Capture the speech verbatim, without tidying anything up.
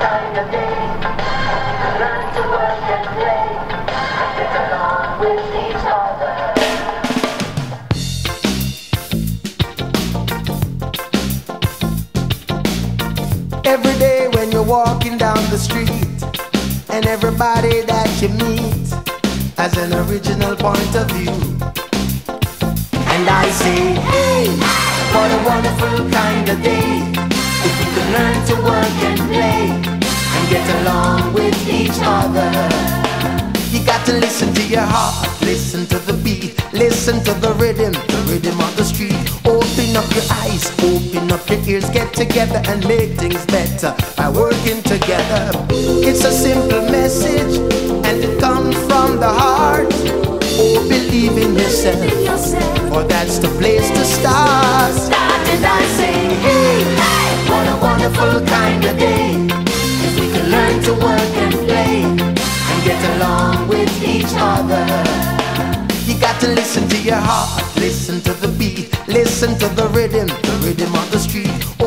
time of day. Learn to work and play. Get along with each other. Every day when you're walking down the street, and everybody that you meet has an original point of view. And I say, hey, what a wonderful kind of day. If we could learn to work and play and get along with each other. You got to listen to your heart, listen to the beat, listen to the rhythm, the rhythm of the street. Open up your eyes, open up your ears, get together and make things better by working together. It's a simple message and it comes from the heart. Oh, believe in yourself, for that's the place to start. And I say, hey, what a wonderful kind of day. If we could learn to work and play and get along with each other. You got to listen to your heart, listen to the beat, listen to the rhythm, the rhythm of the street.